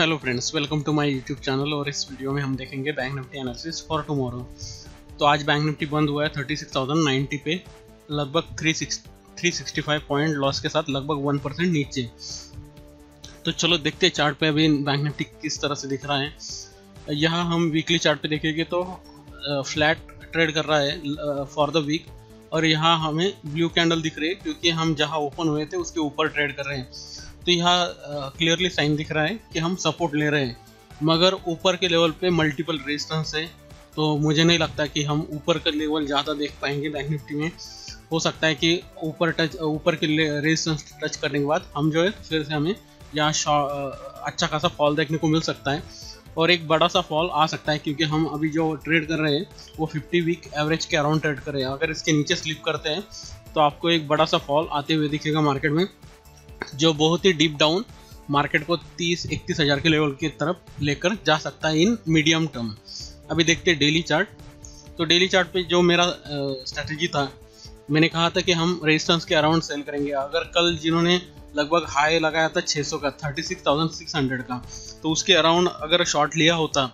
Hello friends, welcome to my YouTube channel. और इस video में हम देखेंगे bank Nifty analysis for tomorrow. तो आज बैंक निफ्टी बंद हुआ है 36,090 पे, लगभग 365 पॉइंट लॉस के साथ, लगभग 1% नीचे। तो चलो देखते हैं चार्ट पे अभी बैंक निफ्टी किस तरह से दिख रहा है। यहाँ हम वीकली चार्ट पे देखेंगे तो फ्लैट ट्रेड कर रहा है फॉर द वीक, और यहाँ हमें ब्लू कैंडल दिख रही है क्योंकि हम जहाँ ओपन हुए थे उसके ऊपर ट्रेड कर रहे हैं। तो यहाँ क्लियरली साइन दिख रहा है कि हम सपोर्ट ले रहे हैं, मगर ऊपर के लेवल पे मल्टीपल रेजिस्टेंस है। तो मुझे नहीं लगता कि हम ऊपर का लेवल ज़्यादा देख पाएंगे बैंक निफ्टी में। हो सकता है कि ऊपर के रेजिस्टेंस टच करने के बाद हम जो है फिर से हमें यहाँ अच्छा खासा फॉल देखने को मिल सकता है और एक बड़ा सा फॉल आ सकता है, क्योंकि हम अभी जो ट्रेड कर रहे हैं वो 50 वीक एवरेज के अराउंड ट्रेड कर रहे हैं। अगर इसके नीचे स्लिप करते हैं तो आपको एक बड़ा सा फॉल आते हुए दिखेगा मार्केट में, जो बहुत ही डीप डाउन मार्केट को 30-31 हज़ार के लेवल की तरफ लेकर जा सकता है इन मीडियम टर्म। अभी देखते हैं डेली चार्ट। तो डेली चार्ट पे जो मेरा स्ट्रैटेजी था, मैंने कहा था कि हम रेजिस्टेंस के अराउंड सेल करेंगे। अगर कल जिन्होंने लगभग हाई लगाया था 600 का, 36,600 का, तो उसके अराउंड अगर शॉर्ट लिया होता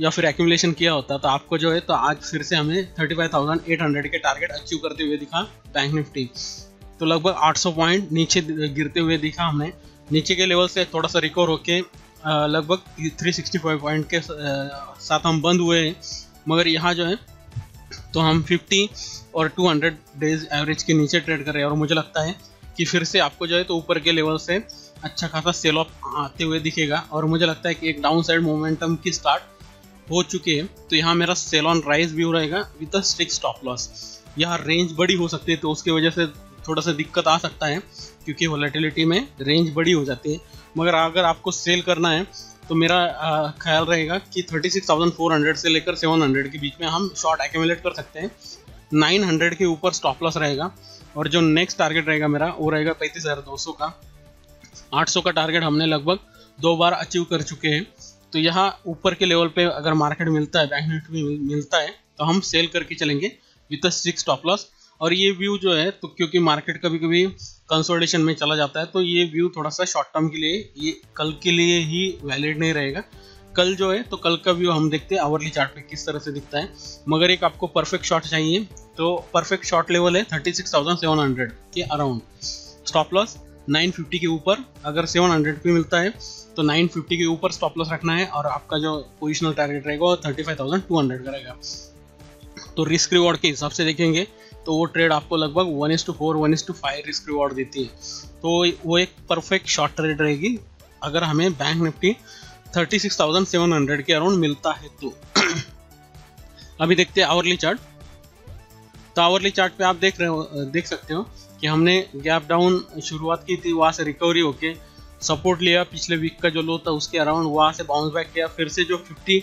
या फिर एक्यूमुलेशन किया होता तो आपको जो है तो आज फिर से हमें 35,800 के टारगेट अचीव करते हुए दिखा बैंक निफ्टी। तो लगभग 800 पॉइंट नीचे गिरते हुए दिखा हमें। नीचे के लेवल से थोड़ा सा रिकवर होके लगभग 365 पॉइंट के साथ हम बंद हुए हैं, मगर यहाँ जो है तो हम 50 और 200 डेज एवरेज के नीचे ट्रेड कर रहे हैं। और मुझे लगता है कि फिर से आपको जो है तो ऊपर के लेवल से अच्छा खासा सेल ऑफ आते हुए दिखेगा, और मुझे लगता है कि एक डाउन साइड मोमेंटम की स्टार्ट हो चुकी है। तो यहाँ मेरा सेल ऑन राइज व्यू रहेगा with a strict stop loss. यहाँ रेंज बड़ी हो सकती है, तो उसकी वजह से थोड़ा सा दिक्कत आ सकता है क्योंकि वोलेटिलिटी में रेंज बड़ी हो जाती है। मगर अगर आपको सेल करना है तो मेरा ख्याल रहेगा कि 36,400 से लेकर 700 के बीच में हम शॉर्ट एक्यूमुलेट कर सकते हैं। 900 के ऊपर स्टॉप लॉस रहेगा, और जो नेक्स्ट टारगेट रहेगा मेरा वो रहेगा 35,200 का। 800 का टारगेट हमने लगभग 2 बार अचीव कर चुके हैं। तो यहाँ ऊपर के लेवल पे अगर मार्केट मिलता है, बैंक निफ्टी में मिलता है, तो हम सेल करके चलेंगे with a strict stop loss. और ये व्यू जो है तो क्योंकि मार्केट कभी कभी कंसोलिडेशन में चला जाता है, तो ये व्यू थोड़ा सा शॉर्ट टर्म के लिए, ये कल के लिए ही वैलिड नहीं रहेगा। कल जो है तो कल का व्यू हम देखते हैं आवरली चार्ट पे किस तरह से दिखता है। मगर एक आपको परफेक्ट शॉट चाहिए, तो परफेक्ट शॉट लेवल है 36,700 के अराउंड, स्टॉप लॉस 950 के ऊपर। अगर 700 पे मिलता है तो 950 के ऊपर स्टॉप लॉस रखना है, और आपका जो पोजिशनल टारगेट रहेगा वो 35,200 का रहेगा। तो रिस्क रिवॉर्ड के हिसाब से देखेंगे तो वो ट्रेड आपको लगभग 1:4 1:5 रिस्क रिवॉर्ड देती है, तो वो एक परफेक्ट शॉर्ट ट्रेड रहेगी अगर हमें बैंक निफ्टी 36,700 के अराउंड मिलता है तो। अभी देखते हैं आवरली चार्ट। तो आवरली चार्ट पे आप देख सकते हो कि हमने गैप डाउन शुरुआत की थी, वहाँ से रिकवरी होके सपोर्ट लिया पिछले वीक का जो लो था उसके अराउंड, वहाँ से बाउंस बैक किया, फिर से जो 50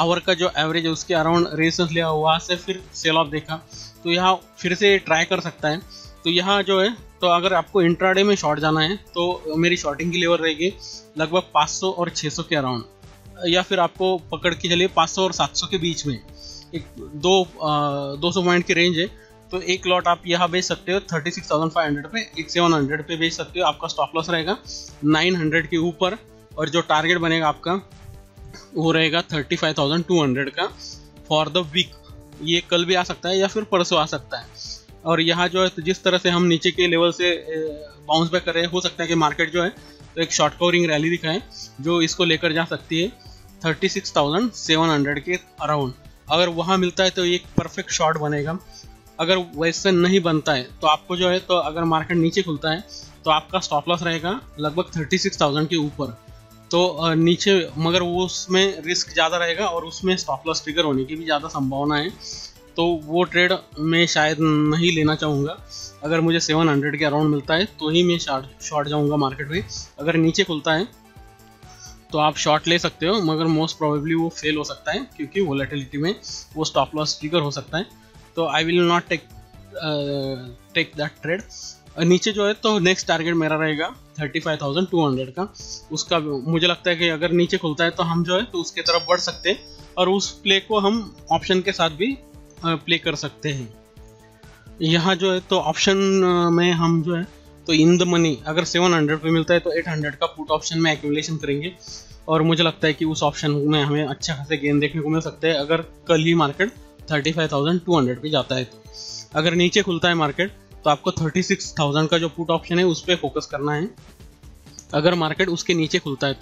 आवर का जो एवरेज है उसके अराउंड रेजिस्टेंस लिया, वहाँ से फिर सेल ऑफ देखा। तो यहाँ फिर से ट्राई कर सकता है। तो यहाँ जो है तो अगर आपको इंट्राडे में शॉर्ट जाना है तो मेरी शॉर्टिंग की लेवल रहेगी लगभग 500 और 600 के अराउंड, या फिर आपको पकड़ के चलिए 500 और 700 के बीच में एक 200 पॉइंट की रेंज है। तो एक लॉट आप यहाँ बेच सकते हो 36,500 पे, एक 700 पे बेच सकते हो। आपका स्टॉप लॉस रहेगा 900 के ऊपर, और जो टारगेट बनेगा आपका वो रहेगा 35,200 का फॉर द वीक। ये कल भी आ सकता है या फिर परसों आ सकता है। और यहाँ जो है तो जिस तरह से हम नीचे के लेवल से बाउंस बैक कर रहे हैं, हो सकता है कि मार्केट जो है तो एक शॉर्ट कवरिंग रैली दिखाएं जो इसको लेकर जा सकती है 36,700 के अराउंड। अगर वहाँ मिलता है तो एक परफेक्ट शॉट बनेगा। अगर वैसे नहीं बनता है तो आपको जो है तो अगर मार्केट नीचे खुलता है तो आपका स्टॉप लॉस रहेगा लगभग 36,000 के ऊपर। तो नीचे, मगर वो उसमें रिस्क ज़्यादा रहेगा और उसमें स्टॉप लॉस ट्रिगर होने की भी ज़्यादा संभावना है, तो वो ट्रेड मैं शायद नहीं लेना चाहूँगा। अगर मुझे 700 के अराउंड मिलता है तो ही मैं शॉर्ट जाऊँगा मार्केट में। अगर नीचे खुलता है तो आप शॉर्ट ले सकते हो, मगर मोस्ट प्रोबेबली वो फेल हो सकता है क्योंकि वोलेटिलिटी में वो स्टॉप लॉस ट्रिगर हो सकता है। तो I will not take that trade. नीचे जो है तो नेक्स्ट टारगेट मेरा रहेगा 35,200 का। उसका मुझे लगता है कि अगर नीचे खुलता है तो हम जो है तो उसके तरफ बढ़ सकते हैं, और उस प्ले को हम ऑप्शन के साथ भी प्ले कर सकते हैं। यहाँ जो है तो ऑप्शन में हम जो है तो इन द मनी, अगर 700 पे मिलता है तो 800 का पुट ऑप्शन में एक्यूमुलेशन करेंगे। और मुझे लगता है कि उस ऑप्शन में हमें अच्छा खासा गेन देखने को मिल सकता है अगर कल ही मार्केट 35,200 पे जाता है। तो अगर नीचे खुलता है मार्केट तो आपको 36,000 का जो पुट ऑप्शन है उस पर फोकस करना है अगर मार्केट उसके नीचे खुलता है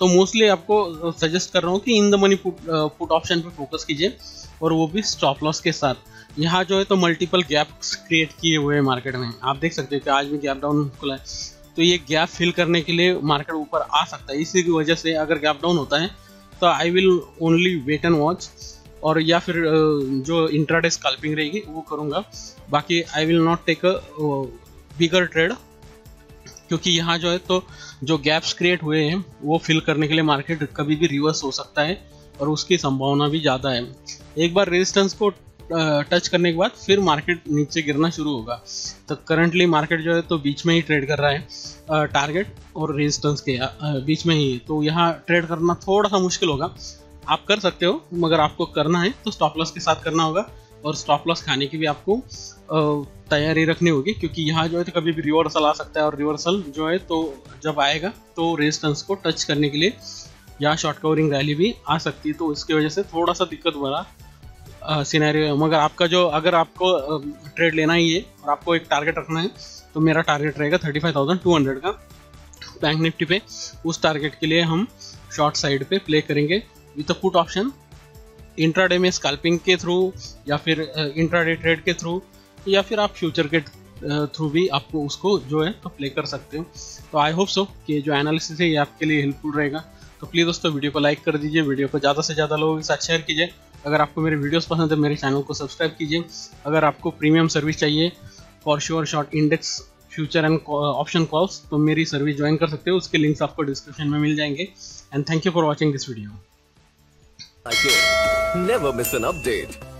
तो मोस्टली आपको सजेस्ट कर रहा हूँ कि in the money put option पे फोकस कीजिए और वो भी स्टॉप लॉस के साथ। यहाँ जो है तो मल्टीपल गैप्स क्रिएट किए हुए हैं मार्केट में, आप देख सकते हो कि आज भी गैप डाउन खुला है तो ये गैप फिल करने के लिए मार्केट ऊपर आ सकता है। इसी की वजह से अगर गैप डाउन होता है तो I will only wait and watch और या फिर जो इंट्राडे स्कैल्पिंग रहेगी वो करूँगा, बाकी I will not take a bigger trade क्योंकि यहाँ जो है तो जो गैप्स क्रिएट हुए हैं वो फिल करने के लिए मार्केट कभी भी रिवर्स हो सकता है और उसकी संभावना भी ज़्यादा है। एक बार रेजिस्टेंस को टच करने के बाद फिर मार्केट नीचे गिरना शुरू होगा। तो करंटली मार्केट जो है तो बीच में ही ट्रेड कर रहा है टारगेट और रेजिस्टेंस के बीच में ही, तो यहाँ ट्रेड करना थोड़ा सा मुश्किल होगा। आप कर सकते हो मगर आपको करना है तो स्टॉप लॉस के साथ करना होगा और स्टॉप लॉस खाने की भी आपको तैयारी रखनी होगी क्योंकि यहाँ जो है तो कभी भी रिवर्सल आ सकता है और रिवर्सल जो है तो जब आएगा तो रेजिस्टेंस को टच करने के लिए या शॉर्ट कवरिंग रैली भी आ सकती है। तो इसकी वजह से थोड़ा सा दिक्कत भरा सिनेरियो है मगर आपका जो अगर आपको ट्रेड लेना ही है और आपको एक टारगेट रखना है तो मेरा टारगेट रहेगा 35,200 का बैंक निफ्टी पे। उस टारगेट के लिए हम शॉर्ट साइड पे प्ले करेंगे with a put option, intraday में स्कैल्पिंग के थ्रू या फिर इंट्राडे ट्रेड के थ्रू या फिर आप फ्यूचर के थ्रू भी आपको उसको जो है तो प्ले कर सकते हो। तो आई होप सो कि जो एनालिसिस है ये आपके लिए हेल्पफुल रहेगा। तो प्लीज़ दोस्तों वीडियो को लाइक कर दीजिए, वीडियो को ज़्यादा से ज़्यादा लोगों के साथ शेयर कीजिए। अगर आपको मेरे वीडियोस पसंद है मेरे चैनल को सब्सक्राइब कीजिए। अगर आपको प्रीमियम सर्विस चाहिए for sure short index future and option calls तो मेरी सर्विस ज्वाइन कर सकते हो, उसके लिंक्स आपको डिस्क्रिप्शन में मिल जाएंगे। And thank you for watching this video. Never miss an update.